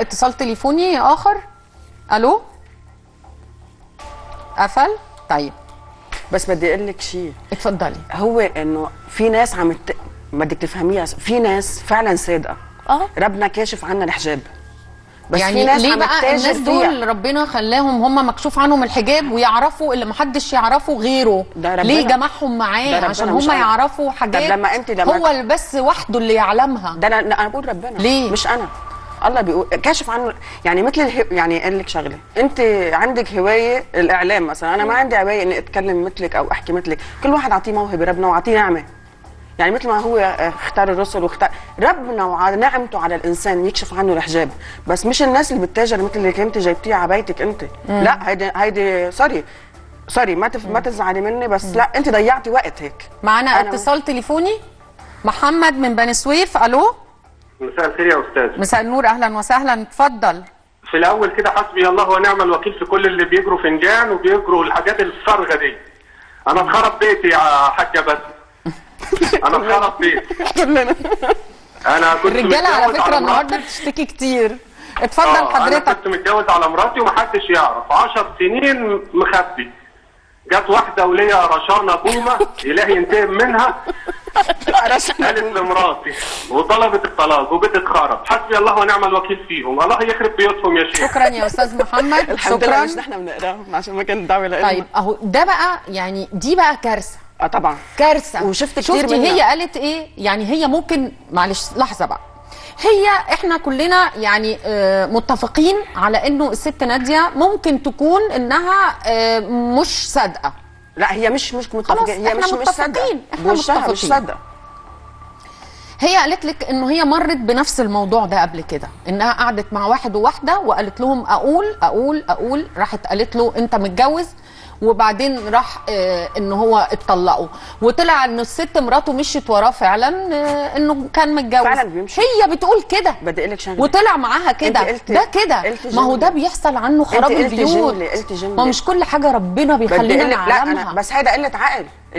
معانا اتصال تليفوني آخر. ألو، قفل. طيب بس بدي اقول لك شيء. اتفضلي. هو انه في ناس عم بدك تفهميها، في ناس فعلا صادقه، ربنا كاشف عنا الحجاب، بس يعني في ناس ليه بقى الناس دول ربنا خلاهم هم مكشوف عنهم الحجاب ويعرفوا اللي محدش يعرفه غيره؟ ليه جمعهم معاه عشان هم يعرفوا حاجات هو بس وحده اللي يعلمها؟ ده انا بقول ربنا ليه؟ مش انا، الله بيقول كاشف عنه. يعني مثل يعني اقول لك شغله، انت عندك هوايه الاعلام مثلا، انا ما عندي هوايه اني اتكلم مثلك او احكي مثلك، كل واحد اعطيه موهبه ربنا واعطيه نعمه. يعني مثل ما هو اختار الرسل واختار ربنا ونعمته على الانسان يكشف عنه الحجاب، بس مش الناس اللي بتتاجر مثل اللي كنت جايبتيه على بيتك انت. لا هيدي سوري ما تزعلي مني، بس لا انت ضيعتي وقت هيك. معانا اتصال تليفوني محمد من بني سويف. الو، مساء الخير يا استاذ. مساء النور، اهلا وسهلا، اتفضل. في الاول كده حسبي الله ونعم الوكيل في كل اللي بيجروا فنجان وبيجروا الحاجات الفارغه دي. انا اتخرب بيتي يا حاجه، بس انا اتخرب بيتي كلنا. انا كنت الرجاله على فكره النهارده بتشتكي كتير. اتفضل حضرتك. انا كنت متجوز على مراتي ومحدش يعرف، 10 سنين مخبي، جت واحده وليا رشانه بومه الهي ينتقم منها، قالت لمراتي وطلبت الطلاق وبتتخرب. حسبي الله ونعم الوكيل فيهم، الله يخرب بيوتهم يا شيخ. شكرا يا استاذ محمد. الحمد لله مش احنا بنقراهم عشان ما كان دعوه لنا. طيب اهو ده بقى، يعني دي بقى كارثه. طبعا كارثه. وشفت كتير منها. هي قالت ايه؟ يعني هي ممكن، معلش لحظه بقى، هي احنا كلنا يعني متفقين على انه الست ناديه ممكن تكون انها مش صادقه. لا هي مش متفقين، هي مش صادقه، مش صادقه. هي قالت لك انه هي مرت بنفس الموضوع ده قبل كده، انها قعدت مع واحد وواحده وقالت لهم اقول اقول اقول، راحت قالت له انت متجوز، وبعدين راح ان هو اتطلقوا، وطلع ان الست مراته مشيت وراه فعلا انه كان متجوز. فعلا بيمشي. هي بتقول كده، بدي اقول لك شغله، وطلع معاها كده، ده كده. ما هو ده بيحصل عنه خراب البيوت. ما مش كل حاجه ربنا بيخلينا نعلمها. لا بس هيدا قله عقل.